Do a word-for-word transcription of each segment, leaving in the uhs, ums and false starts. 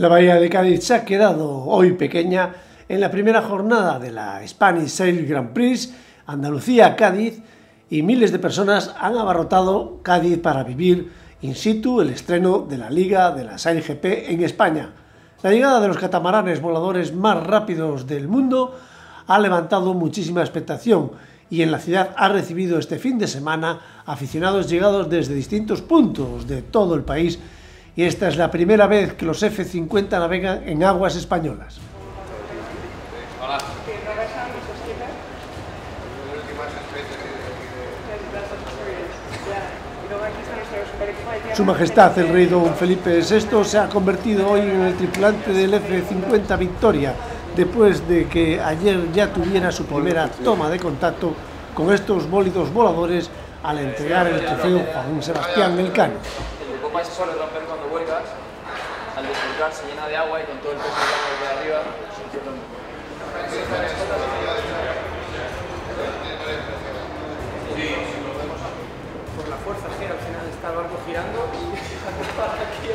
La bahía de Cádiz se ha quedado hoy pequeña en la primera jornada de la Spanish Sail Grand Prix Andalucía-Cádiz y miles de personas han abarrotado Cádiz para vivir in situ el estreno de la Liga de la SailGP en España. La llegada de los catamaranes voladores más rápidos del mundo ha levantado muchísima expectación y en la ciudad ha recibido este fin de semana aficionados llegados desde distintos puntos de todo el país. Y esta es la primera vez que los F cincuenta navegan en aguas españolas. Hola. Su Majestad el Rey Don Felipe sexto se ha convertido hoy en el tripulante del F cincuenta Victoria, después de que ayer ya tuviera su primera toma de contacto con estos bólidos voladores al entregar el trofeo a un Sebastián Melcán. Eso suele romper cuando vuelcas, al descolgar se llena de agua y con todo el peso de agua de arriba se infierta mucho. Por la fuerza gira, al final está el barco girando y para aquí.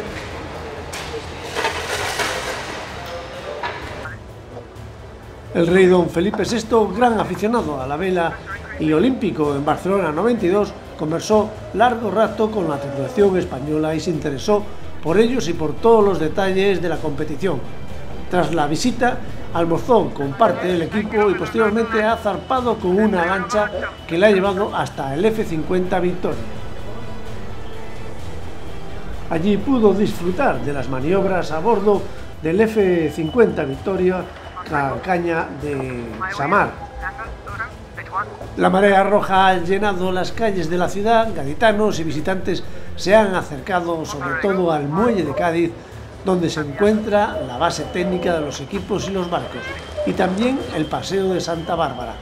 El Rey Don Felipe sexto, gran aficionado a la vela y olímpico en Barcelona noventa y dos, conversó largo rato con la tripulación española y se interesó por ellos y por todos los detalles de la competición. Tras la visita, almorzó con parte del equipo y posteriormente ha zarpado con una lancha que le ha llevado hasta el F cincuenta Victoria. Allí pudo disfrutar de las maniobras a bordo del F cincuenta Victoria, la caña de Samar. La marea roja ha llenado las calles de la ciudad, gaditanos y visitantes se han acercado sobre todo al muelle de Cádiz, donde se encuentra la base técnica de los equipos y los barcos, y también el Paseo de Santa Bárbara,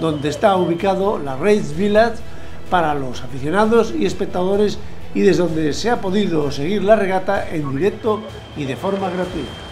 donde está ubicado la Race Village para los aficionados y espectadores y desde donde se ha podido seguir la regata en directo y de forma gratuita.